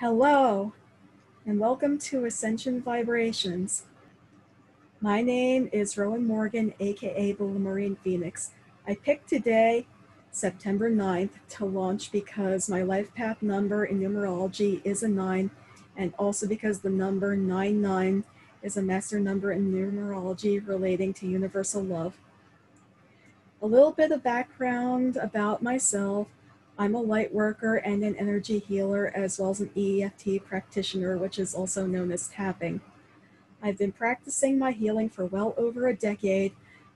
Hello, and welcome to Ascension Vibrations. My name is Rowan Morgan, aka the Lemurian Phoenix. I picked today, September 9th, to launch because my life path number in numerology is a 9, and also because the number 99 is a master number in numerology relating to universal love. A little bit of background about myself. I'm a light worker and an energy healer, as well as an EFT practitioner, which is also known as tapping. I've been practicing my healing for well over a decade,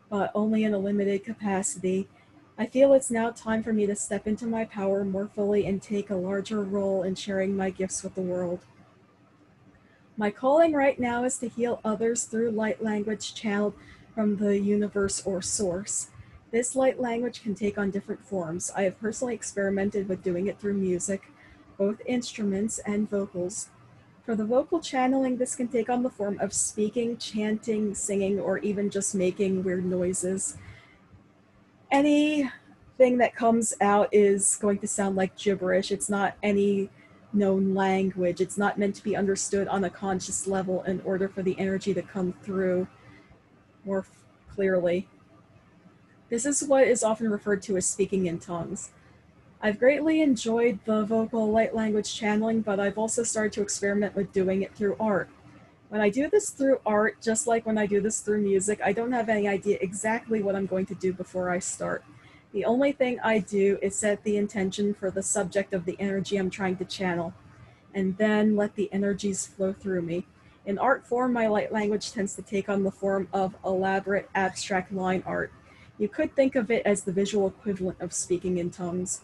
but only in a limited capacity. I feel it's now time for me to step into my power more fully and take a larger role in sharing my gifts with the world. My calling right now is to heal others through light language channeled from the universe or source. This light language can take on different forms. I have personally experimented with doing it through music, both instruments and vocals. For the vocal channeling, this can take on the form of speaking, chanting, singing, or even just making weird noises. Anything that comes out is going to sound like gibberish. It's not any known language. It's not meant to be understood on a conscious level in order for the energy to come through more clearly. This is what is often referred to as speaking in tongues. I've greatly enjoyed the vocal light language channeling, but I've also started to experiment with doing it through art. When I do this through art, just like when I do this through music, I don't have any idea exactly what I'm going to do before I start. The only thing I do is set the intention for the subject of the energy I'm trying to channel, and then let the energies flow through me. In art form, my light language tends to take on the form of elaborate abstract line art. You could think of it as the visual equivalent of speaking in tongues.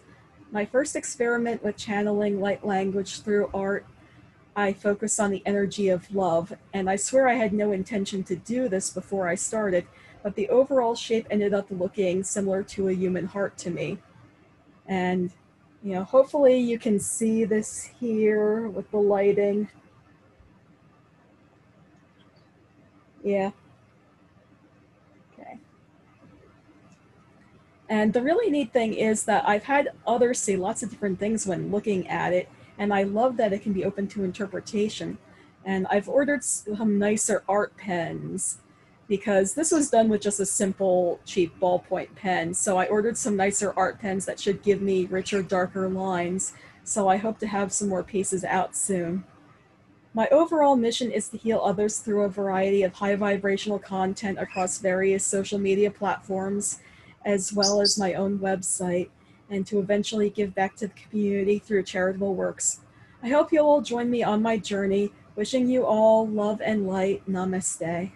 My first experiment with channeling light language through art, I focused on the energy of love, and I swear I had no intention to do this before I started, but the overall shape ended up looking similar to a human heart to me. And, you know, hopefully you can see this here with the lighting. Yeah. And the really neat thing is that I've had others say lots of different things when looking at it, and I love that it can be open to interpretation. And I've ordered some nicer art pens, because this was done with just a simple, cheap ballpoint pen. So I ordered some nicer art pens that should give me richer, darker lines. So I hope to have some more pieces out soon. My overall mission is to heal others through a variety of high vibrational content across various social media platforms, as well as my own website, and to eventually give back to the community through charitable works. I hope you'll all join me on my journey. Wishing you all love and light. Namaste.